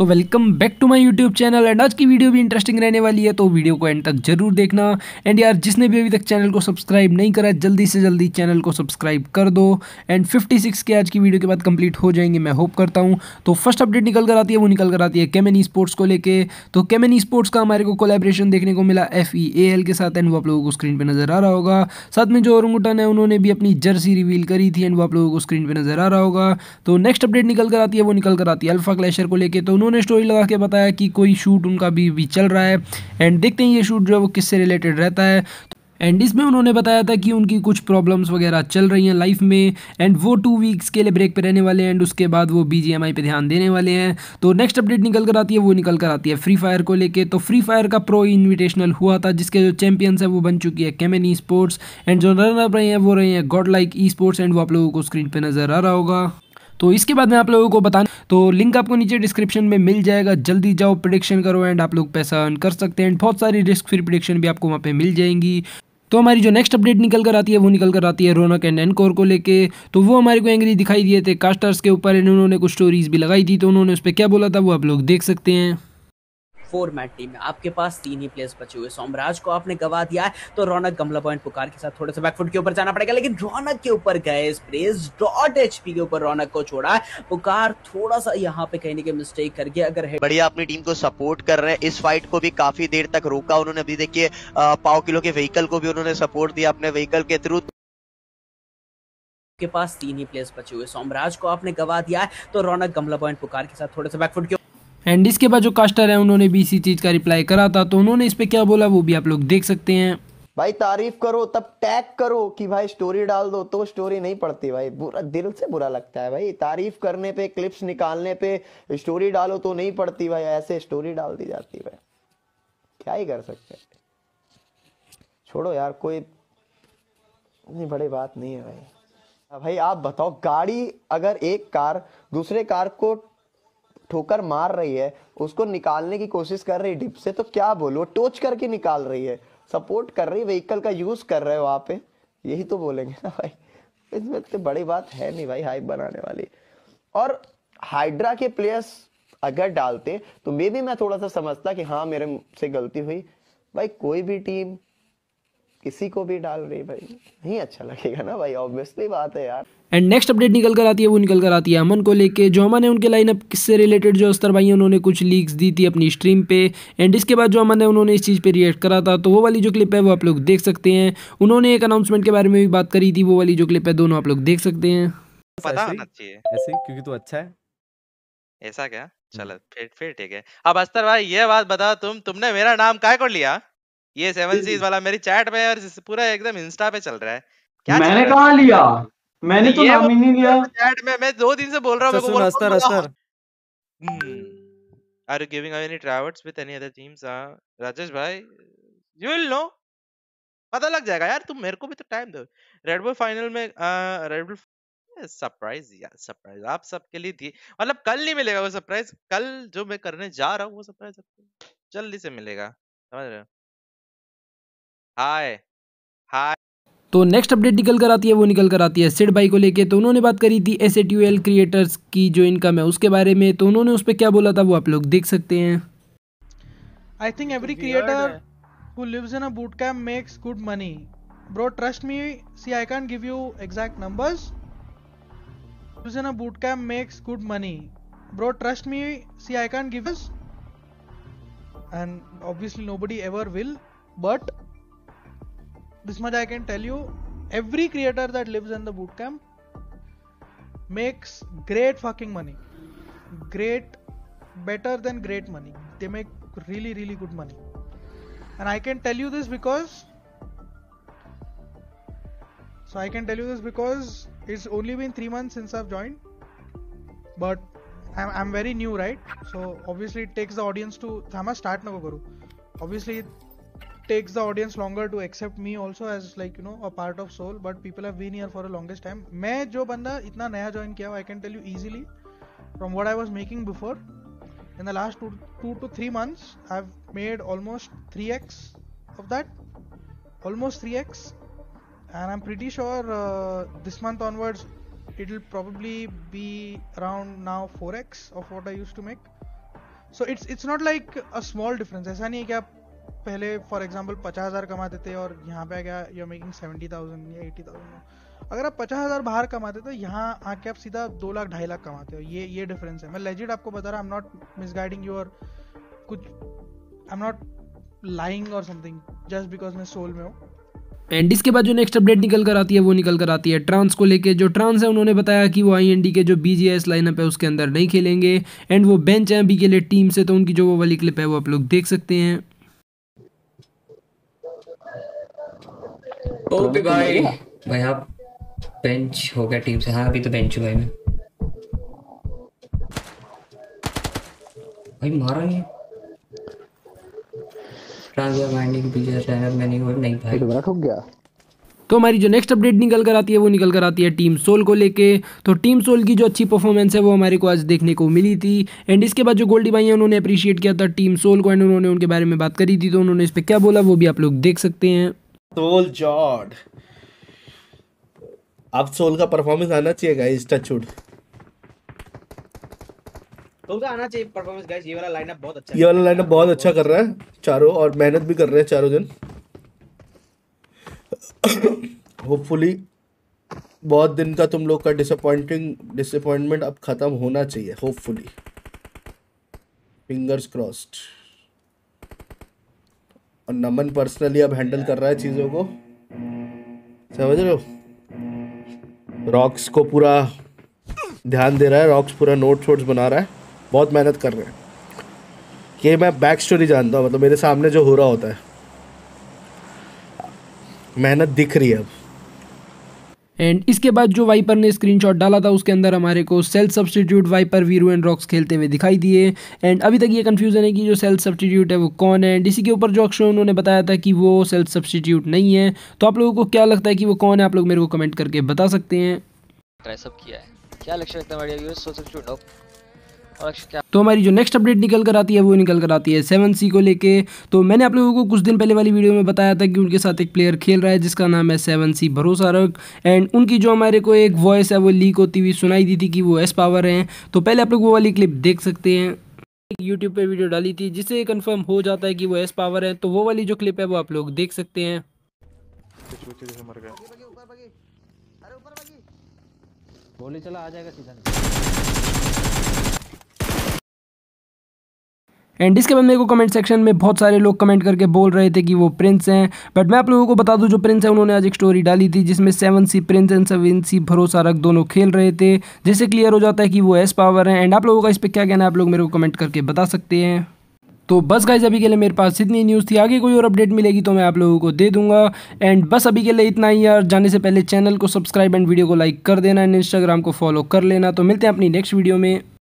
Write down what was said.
तो welcome back to my YouTube channel and आज की वीडियो भी इंटरेस्टिंग रहने वाली है, तो वीडियो को एंड तक जरूर देखना। एंड यार जिसने भी अभी तक चैनल को सब्सक्राइब नहीं करा, जल्दी से जल्दी चैनल को सब्सक्राइब कर दो। एंड 56 के आज की वीडियो के बाद कंप्लीट हो जाएंगे, मैं होप करता हूँ। तो फर्स्ट अपडेट निकल कर आती है, वो निकल कर आती है कामिनी स्पोर्ट्स को लेके। तो कामिनी स्पोर्ट्स का हमारे को कोलैबोरेशन देखने को मिला FEL के साथ, एंड वो आप लोगों को स्क्रीन पर नजर आ रहा होगा। साथ में जो ओरंगुटन है उन्होंने भी अपनी जर्सी रिवील करी थी, एंड वो आप लोगों को स्क्रीन पर नजर आ रहा होगा। तो नेक्स्ट अपडेट निकल कर आती है, वो निकल कर आती है अल्फा क्लैशर को लेके। तो उन्होंने स्टोरी लगा के बताया कि कोई शूट उनका भी चल रहा है, एंड देखते हैं ये शूट जो है वो किससे रिलेटेड रहता है। एंड इसमें उन्होंने बताया था कि उनकी कुछ प्रॉब्लम्स वगैरह चल रही हैं लाइफ में, एंड वो 2 वीक्स के लिए ब्रेक पे रहने वाले हैं, एंड उसके बाद वो BGMI पे ध्यान देने वाले हैं। तो नेक्स्ट अपडेट निकल कर आती है, वो निकल कर आती है फ्री फायर को लेके। तो फ्री फायर का प्रो इन्विटेशनल हुआ था, जिसके जो चैंपियंस है वो बन चुकी है कामिनी स्पोर्ट्स, एंड जो रनर अप रहे हैं वो रहे हैं God like e sports, and वो आप लोगों को स्क्रीन पर नजर आ रहा होगा। तो इसके बाद मैं आप लोगों को बताने, तो लिंक आपको नीचे डिस्क्रिप्शन में मिल जाएगा, जल्दी जाओ प्रेडिक्शन करो एंड आप लोग पैसा अर्न कर सकते हैं। बहुत सारी रिस्क फ्री प्रेडिक्शन भी आपको वहाँ पे मिल जाएंगी। तो हमारी जो नेक्स्ट अपडेट निकल कर आती है, वो निकल कर आती है रोनक एंड एनकोर को लेके। तो वो हमारे को एंग्री दिखाई दिए थे कास्टर्स के ऊपर, एंड उन्होंने कुछ स्टोरीज भी लगाई थी। तो उन्होंने उस पर क्या बोला था वो आप लोग देख सकते हैं। 4 मैच टीम में आपके पास 3 ही प्लेयर्स बचे हुए, सोमराज को आपने गवा दिया है, तो रौनक गमला पॉइंट पुकार के साथ थोड़ा सा बैकफुट के ऊपर जाना पड़ेगा, लेकिन रौनक के ऊपर गए स्प्रेस .HP के ऊपर रौनक को छोड़ा है। पुकार थोड़ा सा यहाँ पे कहने के मिस्टेक कर गया। अगर बढ़िया अपनी टीम को सपोर्ट कर रहे हैं, इस फाइट को भी काफी देर तक रोका उन्होंने। अभी देखिए पाव किलो के व्हीकल को भी उन्होंने सपोर्ट दिया अपने व्हीकल के थ्रू। आपके पास 3 ही प्लेयर्स बचे हुए, सोमराज को आपने गवा दिया है, तो रौनक गमला पॉइंट पुकार के साथ थोड़ा सा बैकफुट के। एंड इसके बाद जो कास्टर है उन्होंने भी इसी चीज का रिप्लाई करा था, तो उन्होंने इस पे क्या बोला वो भी आप लोग देख सकते हैं। भाई तारीफ करो तब टैग करो कि भाई स्टोरी डाल दो, तो स्टोरी नहीं पड़ती भाई, बुरा दिल से बुरा लगता है भाई। तारीफ करने पे, क्लिप्स निकालने पे स्टोरी डालो तो नहीं पड़ती भाई, ऐसे स्टोरी डाल दी जाती है भाई, क्या ही कर सकते हैं। छोड़ो यार, कोई बड़ी बात नहीं है भाई। भाई आप बताओ, गाड़ी अगर एक कार दूसरे कार को ठोकर मार रही है, उसको निकालने की कोशिश कर रही है डिप से, तो क्या बोलो, टोच करके निकाल रही है, सपोर्ट कर रही है, व्हीकल का यूज कर रहे हो वहाँ पे, यही तो बोलेंगे ना भाई। इसमें इतनी बड़ी बात है नहीं भाई हाइप बनाने वाली। और हाइड्रा के प्लेयर्स अगर डालते तो मे भी मैं थोड़ा सा समझता कि हाँ मेरे से गलती हुई। भाई कोई भी टीम किसी को भी डाल रही भाई, नहीं अच्छा लगेगा ना भाई, ऑब्वियसली बात है यार। एंड नेक्स्ट अपडेट निकल कर आती है, वो निकल कर आती है अमन को लेके। जो अमन है उनके लाइनअप किससे रिलेटेड जो अस्तर भाई उन्होंने कुछ लीक्स दी थी अपनी स्ट्रीम पे, एंड इसके बाद जो अमन है उन्होंने इस चीज़ पे रिएक्ट करा था। तो वो वाली जो क्लिप है वो आप लोग देख सकते हैं। उन्होंने एक अनाउंसमेंट के बारे में भी बात करी थी, वो वाली जो क्लिप है दोनों आप लोग देख सकते हैं। पता होना चाहिए ऐसे क्योंकि तो अच्छा है, ऐसा क्या, चलो फिर ठीक है। अब अस्तर भाई ये बात बताओ, तुमने मेरा नाम काय को लिया? ये 7C's वाला मेरी चैट पे और पूरा एकदम इंस्टा पे चल रहा है, क्या मैंने कहाँ लिया? मैंने तो नाम ही नहीं लिया चैट में, मैं 2 दिन से बोल रहा हूँ। सुन अस्तर, अस्तर are you giving any travels with any other teams? Rajesh भाई यू विल नो, पता लग जाएगा यार, तुम मेरे को भी तो टाइम दो। रेड बुल फाइनल में रेड बुल सरप्राइज, यार सरप्राइज आप सबके लिए थी, मतलब कल नहीं मिलेगा वो सरप्राइज, कल जो मैं करने जा रहा हूँ वो सरप्राइज आपको जल्दी से मिलेगा, समझ रहे हो। हाय। तो नेक्स्ट अपडेट निकल कर आती है, वो निकल कर आती है सिड भाई को लेके। तो उन्होंने बात करी थी SATUL क्रिएटर्स की जो इनकम है उसके बारे में, तो उन्होंने उस पे क्या बोला था वो आप लोग देख सकते हैं। I think every creator who lives in a boot camp makes good money bro, trust me, see I can't give you exact numbers, lives in a boot camp makes good money bro, trust me, see I can't give us, and obviously nobody ever will, but this much I can tell you, every creator that lives in the bootcamp makes great fucking money, great, better than great money, they make really really good money, and I can tell you this because it's only been 3 months since I've joined, but I'm very new, right? So obviously it takes the audience to obviously takes the audience longer to accept me also as like you know a part of Soul, but people have been here for a longest time. मैं जो बंदा इतना नया join किया I can tell you easily from what I was making before in the last two to three months I've made almost 3x of that, and I'm pretty sure this month onwards it'll probably be around now 4x of what I used to make. So it's not like a small difference. ऐसा नहीं है कि आप पहले for example 50,000 कमाते थे और यहाँ पे आ गया यू आर मेकिंग 70,000 या 80,000. अगर आप 50,000 बाहर कमाते तो यहाँ आके आप सीधा 2 लाख 2.5 लाख कमाते हो. ये डिफरेंस है. मैं लेजिट आपको बता रहा हूँ. I am not misguiding you और कुछ आई एम नॉट लाइंग और समथिंग जस्ट बिकॉज मैं सोल में हूँ. एंड इसके बाद जो नेक्स्ट अपडेट निकल कर आती है वो निकल कर आती है ट्रांस को लेके. जो ट्रांस है उन्होंने बताया कि वो आईएनडी के जो बीजीएस लाइनअप है उसके अंदर नहीं खेलेंगे एंड वो बेंच है अभी के लिए टीम से. तो उनकी जो वो वाली क्लिप है वो आप लोग देख सकते हैं. ओके भाई आप बेंच हो गया टीम से. हाँ अभी तो बेंच हुआ है मैं भाई मारा नहीं गया. तो हमारी जो नेक्स्ट अपडेट निकल कर आती है वो निकल कर आती है टीम सोल को लेके. तो टीम सोल की जो अच्छी परफॉर्मेंस है वो हमारे को आज देखने को मिली थी. एंड इसके बाद जो गोल्डी भाई हैं उन्होंने अप्रिशिएट किया था टीम सोल को एंड उन्होंने उनके बारे में बात करी थी. तो उन्होंने इस पर क्या बोला वो भी आप लोग देख सकते हैं. सोल जॉर्ड अब सोल का परफॉर्मेंस आना चाहिए गाइस. टचवुड आना चाहिए परफॉर्मेंस गाइस. ये वाला लाइनअप बहुत अच्छा है. ये वाला लाइनअप बहुत अच्छा कर रहा है चारों और मेहनत भी कर रहे हैं चारों जन. होपफुली बहुत दिन का तुम लोग का डिसअपॉइंटमेंट अब खत्म होना चाहिए. Hopefully fingers crossed. और नमन पर्सनली अब हैंडल कर रहा है चीजों को, समझ रहे हो. रॉक्स को पूरा ध्यान दे रहा है. रॉक्स पूरा नोट शोट्स बना रहा है. बहुत मेहनत कर रहे हैं. ये मैं बैक स्टोरी जानता हूँ, मतलब मेरे सामने जो हो रहा होता है मेहनत दिख रही है अब. एंड इसके बाद जो वाइपर ने स्क्रीनशॉट डाला था उसके अंदर हमारे को self substitute wiper Veeru and rocks खेलते हुए दिखाई दिए. एंड अभी तक ये कन्फ्यूजन है कि जो सेल्फ सब्सटीट्यूट है वो कौन है. एंड इसी के ऊपर जो अक्षय उन्होंने बताया था कि वो सेल्फ सब्सटीट्यूट नहीं है. तो आप लोगों को क्या लगता है कि वो कौन है? आप लोग मेरे को कमेंट करके बता सकते हैं. क्या लगता है? तो हमारी जो नेक्स्ट अपडेट निकल कर आती है वो निकल कर आती है 7C को लेके. तो मैंने आप लोगों को कुछ दिन पहले वाली वीडियो में बताया था कि उनके साथ एक प्लेयर खेल रहा है जिसका नाम है 7C भरोसा रख. एंड उनकी जो हमारे को एक वॉइस है वो लीक होती हुई सुनाई दी थी कि वो S पावर हैं. तो पहले आप लोग वो वाली क्लिप देख सकते हैं. यूट्यूब पर वीडियो डाली थी जिससे कन्फर्म हो जाता है कि वो S पावर है. तो वो वाली जो क्लिप है वो आप लोग देख सकते हैं. चला आ जाएगा सीधा. एंड इसके बाद मेरे को कमेंट सेक्शन में बहुत सारे लोग कमेंट करके बोल रहे थे कि वो प्रिंस हैं. बट मैं आप लोगों को बता दूं जो प्रिंस है उन्होंने आज एक स्टोरी डाली थी जिसमें 7C प्रिंस एंड 7C भरोसा रख दोनों खेल रहे थे, जिससे क्लियर हो जाता है कि वो S पावर हैं. एंड आप लोगों का इस पर क्या कहना है आप लोग मेरे को कमेंट करके बता सकते हैं. तो बस गाइस अभी के लिए मेरे पास इतनी न्यूज़ थी. आगे कोई और अपडेट मिलेगी तो मैं आप लोगों को दे दूंगा. एंड बस अभी के लिए इतना ही यार. जाने से पहले चैनल को सब्सक्राइब एंड वीडियो को लाइक कर देना एंड इंस्टाग्राम को फॉलो कर लेना. तो मिलते हैं अपनी नेक्स्ट वीडियो में.